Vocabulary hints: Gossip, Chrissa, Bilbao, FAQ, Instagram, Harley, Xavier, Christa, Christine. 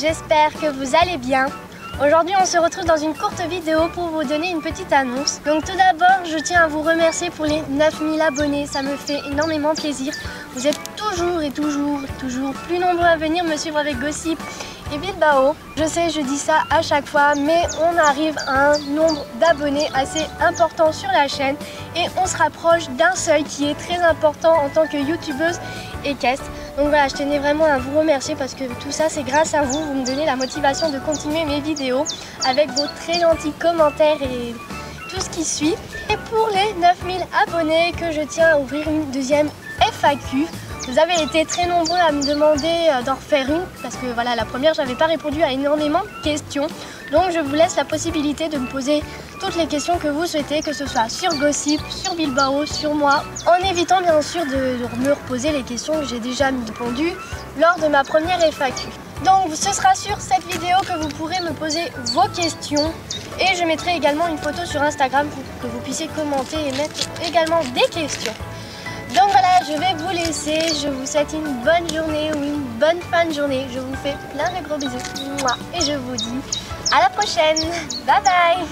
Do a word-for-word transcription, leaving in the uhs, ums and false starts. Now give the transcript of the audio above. j'espère que vous allez bien. Aujourd'hui on se retrouve dans une courte vidéo pour vous donner une petite annonce. Donc tout d'abord je tiens à vous remercier pour les neuf mille abonnés, ça me fait énormément plaisir. Vous êtes toujours et toujours et toujours plus nombreux à venir me suivre avec Gossip et Bilbao. Je sais, je dis ça à chaque fois, mais on arrive à un nombre d'abonnés assez important sur la chaîne et on se rapproche d'un seuil qui est très important en tant que youtubeuse et cast. Donc voilà, je tenais vraiment à vous remercier parce que tout ça c'est grâce à vous, vous me donnez la motivation de continuer mes vidéos avec vos très gentils commentaires et tout ce qui suit. Et pour les neuf mille abonnés que je tiens à ouvrir une deuxième F A Q, vous avez été très nombreux à me demander d'en refaire une parce que voilà, la première j'avais pas répondu à énormément de questions, donc je vous laisse la possibilité de me poser toutes les questions que vous souhaitez, que ce soit sur Gossip, sur Bilbao, sur moi, en évitant bien sûr de me reposer les questions que j'ai déjà répondues lors de ma première F A Q. Donc ce sera sur cette vidéo que vous pourrez me poser vos questions et je mettrai également une photo sur Instagram pour que vous puissiez commenter et mettre également des questions. Donc voilà, je vais vous laisser, je vous souhaite une bonne journée ou une bonne fin de journée. Je vous fais plein de gros bisous et je vous dis à la prochaine. Bye bye.